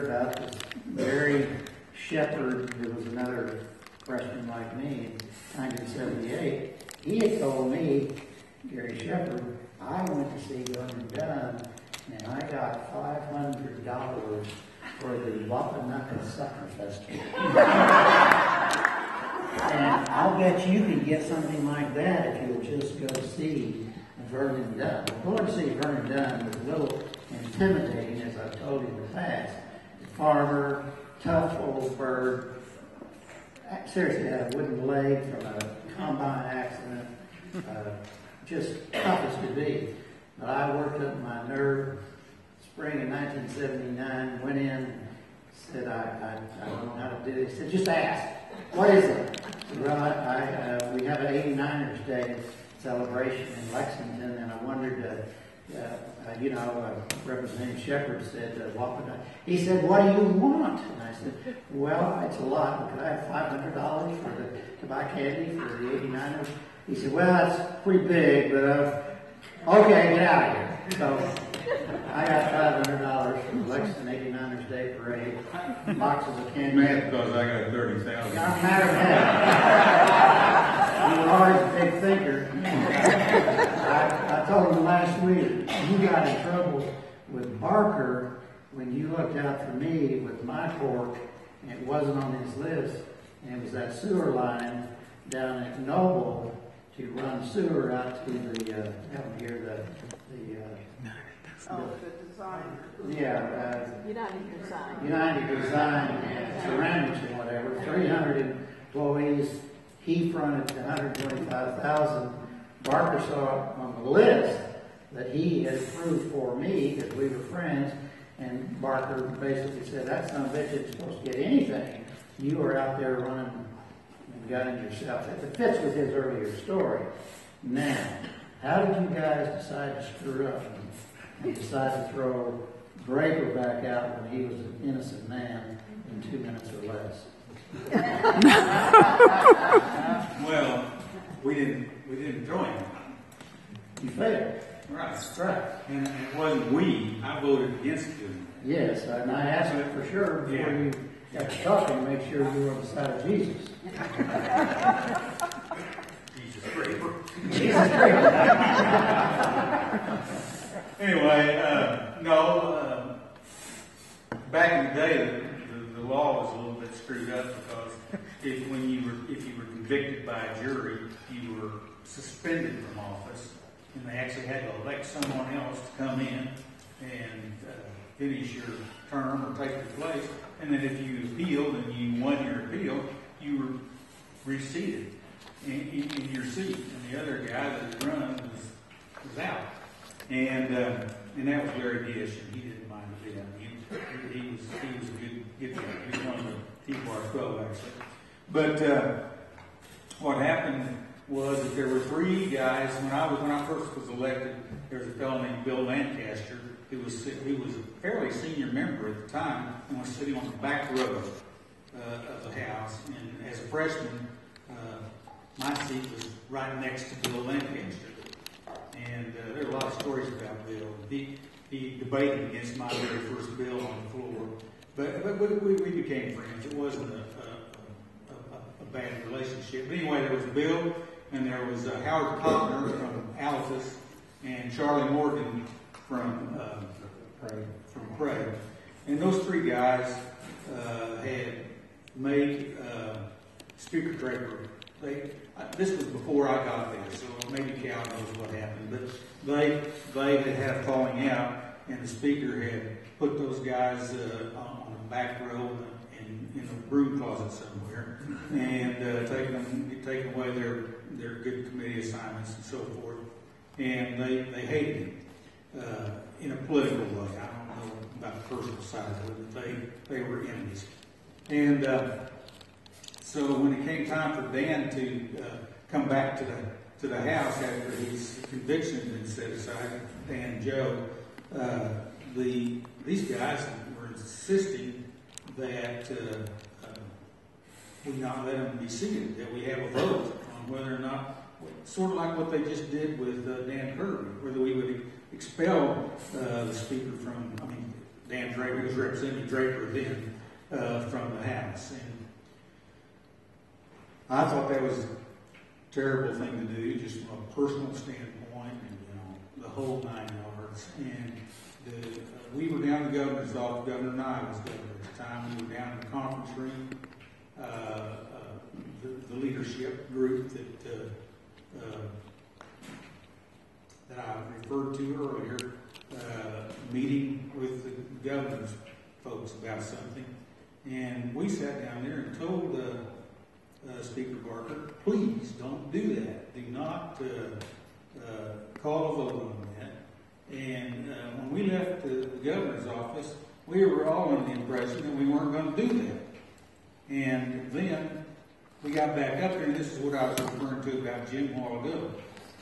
heard about this Gary Shepard, who was another freshman like me in 1978, he had told me, Gary Shepard, I went to see Vernon Dunn and I got $500 for the Wapanucka Sucker Festival. And I'll bet you can get something like that if you'll just go see Vernon Dunn. Going to see Vernon Dunn was a little intimidating, as I've told you in the past. Farmer, tough old bird, seriously had a wooden leg from a combine accident, just tough as could be. But I worked up my nerve. Spring of 1979, went in, said, I don't know how to do this. He said, just ask, what is it? So, well, we have an 89ers Day celebration in Lexington, and I wondered, Representative Shepard said, he said, what do you want? And I said, well, it's a lot. Could I have $500 to buy candy for the 89ers? He said, well, that's pretty big, but okay, get out of here. So I got $500 from Lexington 89ers Day Parade, boxes of candy. Man, because I got $30,000. Not matter of fact. You're always a big thinker. I told him last week, you got in trouble with Barker when you looked out for me with my fork, and it wasn't on his list, and it was that sewer line down at Noble to run sewer out to the, down here, the design. Yeah. United Design. United Design and ceramics and whatever. 300 employees. He fronted $125,000. Barker saw it on the list that he had approved for me because we were friends. And Barker basically said, that son of a bitch isn't supposed to get anything. You were out there running and gunning yourself. It fits with his earlier story. Now, how did you guys decide to screw up? He decided to throw Draper back out when he was an innocent man in 2 minutes or less. Well, we didn't throw him. You failed. Right. That's right. And it wasn't we. I voted against him. Yes, and I asked him for sure before you got to talking to make sure you were on the side of Jesus. Jesus Draper. Jesus Draper. Anyway, back in the day, the law was a little bit screwed up because if you were convicted by a jury, you were suspended from office, and they actually had to elect someone else to come in and finish your term or take your place. And then if you appealed and you won your appeal, you were reseated in your seat, and the other guy that had run was out. And that was Larry Dish, and he didn't mind a bit. He was a good guy. He was one of the T-Bar 12, actually. But what happened was that there were three guys when I first was elected. There was a fellow named Bill Lancaster who was a fairly senior member at the time and was sitting on the back row of the House. And as a freshman, my seat was right next to Bill Lancaster. And there are a lot of stories about Bill. He debated against my very first bill on the floor. But we became friends. It wasn't a bad relationship. But anyway, there was Bill, and there was Howard Cotner from Altus, and Charlie Morgan from Craig. And those three guys had made Speaker Barker. This was before I got there, so maybe Cal knows what happened. But they had had a falling out, and the speaker had put those guys on the back row in a broom closet somewhere, and taken away their good committee assignments and so forth. And they hated him in a political way. I don't know about the personal side of it, but they were enemies. And so when it came time for Dan to come back to the House after his conviction had been set aside, Dan and Joe, these guys were insisting that we not let him be seated, that we have a vote on whether or not, sort of like what they just did with Dan Kirby, whether we would expel the speaker from, I mean, Dan Draper, who was representing Draper then, from the House. And I thought that was a terrible thing to do, just from a personal standpoint, and you know, the whole 9 yards. And we were down in the governor's office. Governor Nigh was governor at the time. We were down in the conference room. The leadership group that that I referred to earlier, meeting with the governor's folks about something, and we sat down there and told Speaker Barker, please don't do that. Do not call a vote on that. And when we left the governor's office, we were all under the impression that we weren't going to do that. And then we got back up there, and this is what I was referring to about Jim Waldo.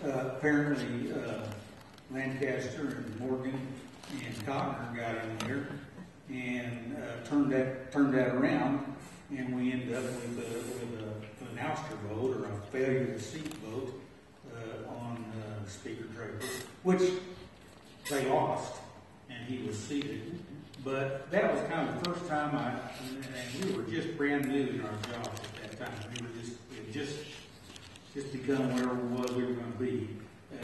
Apparently, Lancaster and Morgan and Cotner got in there and turned that around, and we ended up with an ouster vote or a failure to seat vote on Speaker Draper, which they lost, and he was seated. But that was kind of the first time and we were just brand new in our jobs at that time. We were just become where we were going to be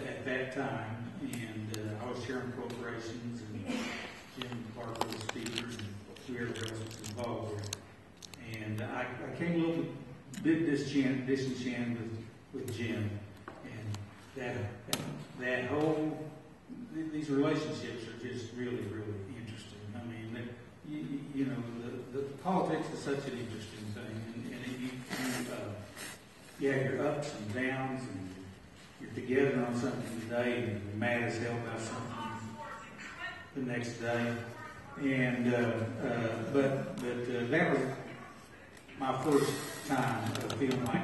at that time. And I was chairing corporations, and Jim Barker was speaker, and whoever else was involved there. And I came a little bit disenchanted with Jim, and that whole, these relationships are just really, really interesting. I mean, you know, the politics is such an interesting thing, and you have your ups and downs, and you're together on something today, and you're mad as hell about something the next day. And but that was my first time feeling like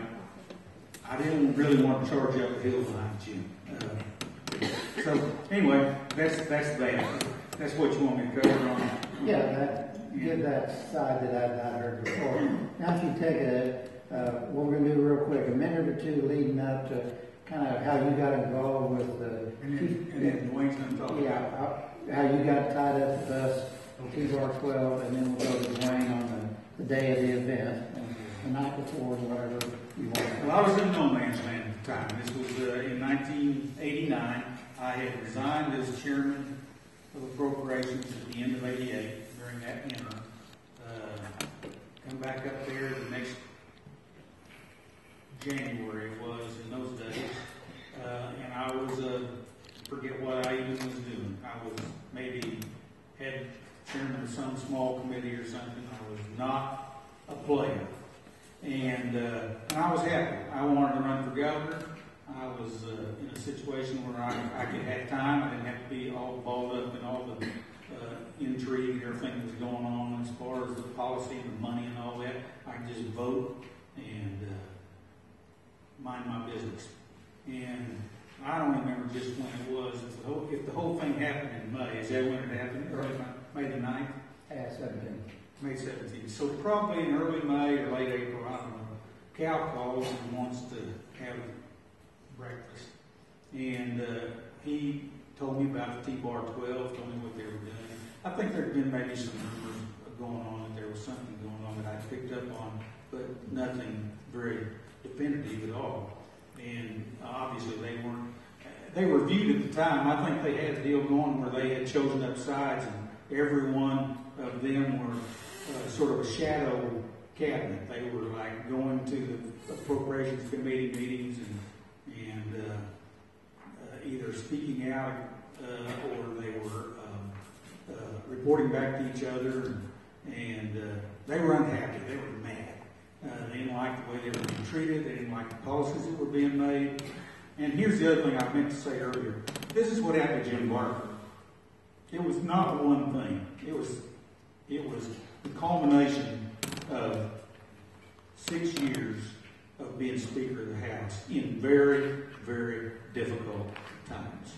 I didn't really want to charge up the hill behind Jim. So anyway, that's that. That's what you want me to cover on. Yeah, give that side that I've not heard before. Now, if you take it. What we're going to do real quick, a minute or two leading up to kind of how you got involved with the... And then Dwayne's going to talk about how you got tied up with us on T-Bar 12, and then we'll go to Dwayne on the day of the event, and the night before, whatever you want. Well, I was in No Man's Land at the time. This was in 1989. I had resigned as chairman of the corporations at the end of 88 during that interim. Come back up there the next... January was in those days, and I was, forget what I even was doing. I was maybe head chairman of some small committee or something. I was not a player, and I was happy. I wanted to run for governor. I was in a situation where I could have time. I didn't have to be all balled up in all the intrigue and everything that was going on as far as the policy and the money and all that. I could just vote and mind my business. And I don't remember just when it was. If the whole thing happened in May, is that when it happened? Early May the 9th? Yeah, 17th. May 17th. So probably in early May or late April, I don't know. Cal calls and wants to have breakfast. And he told me about the T-Bar 12, told me what they were doing. I think there had been maybe some rumors going on that there was something going on that I picked up on, but nothing very definitive at all. And obviously they were viewed at the time, I think they had a deal going where they had chosen up sides, and every one of them were sort of a shadow cabinet. They were like going to the appropriations committee meetings and either speaking out or they were reporting back to each other, and they were unhappy, they were mad. They didn't like the way they were being treated. They didn't like the policies that were being made. And here's the other thing I meant to say earlier. This is what happened to Jim Barker. It was not one thing. It was the culmination of 6 years of being Speaker of the House in very, very difficult times.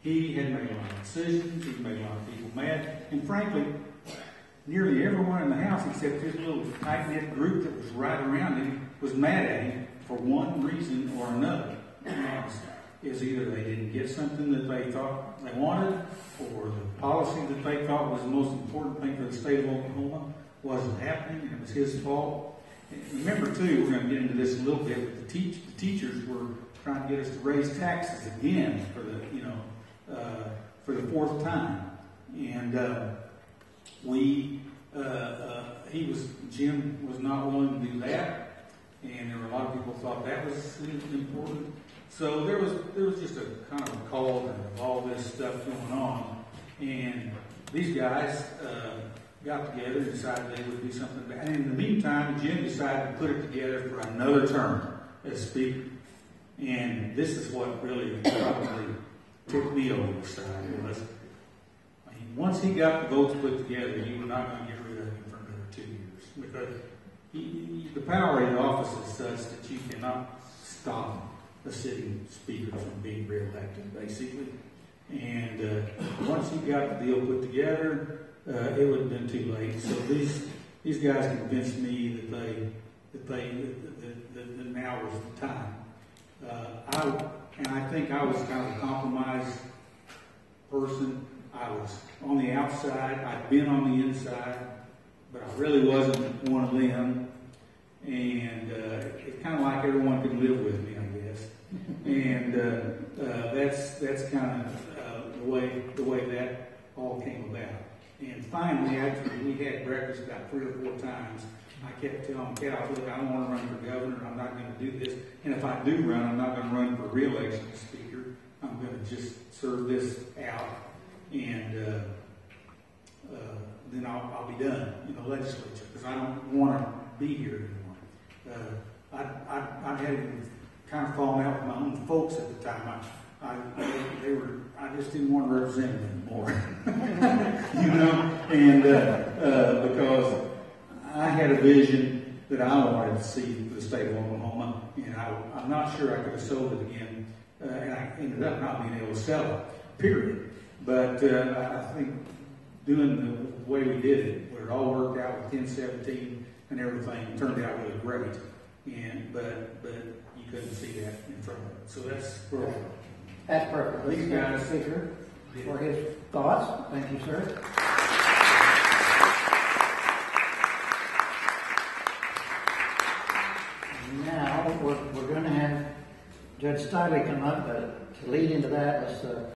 He had made a lot of decisions. He made a lot of people mad. And frankly, nearly everyone in the house, except his little tight-knit group that was right around him, was mad at him for one reason or another. is either they didn't get something that they thought they wanted, or the policy that they thought was the most important thing for the state of Oklahoma wasn't happening, and it was his fault. And remember, too, we're going to get into this a little bit, but the teachers were trying to get us to raise taxes again for the, for the fourth time. And Jim was not willing to do that, and there were a lot of people thought that was important. So there was just a kind of a cauldron of all this stuff going on, and these guys got together and decided they would do something about it. And in the meantime, Jim decided to put it together for another term as speaker. And this is what really probably took me over the side was, I mean, once he got the votes put together, you were not going to get rid of him for another 2 years, because the power in the office is such that you cannot stop a sitting speaker from being reelected, basically. And once he got the deal put together, it would have been too late. So these guys convinced me that now was the time. I think I was kind of a compromised person. I was on the outside. I'd been on the inside, but I really wasn't one of them. And it's kind of like everyone could live with me, I guess. And that's kind of the way that all came about. And finally, after we had breakfast about 3 or 4 times, I kept telling Cal, look, I don't want to run for governor. I'm not going to do this. And if I do run, I'm not going to run for re-election as speaker. I'm going to just serve this out, and then I'll be done in the legislature, because I don't want to be here anymore. I had kind of fallen out with my own folks at the time. I just didn't want to represent them anymore, because I had a vision that I wanted to see for the state of Oklahoma, and I'm not sure I could have sold it again, and I ended up not being able to sell it, period. But I think doing the way we did it, where it all worked out with 1017 and everything, turned out really great, but you couldn't see that in front of it. So that's perfect. That's perfect. These guys, thank you, Speaker, for his thoughts. Thank you, sir. Now, we're going to have Judge Stiley come up to lead into that.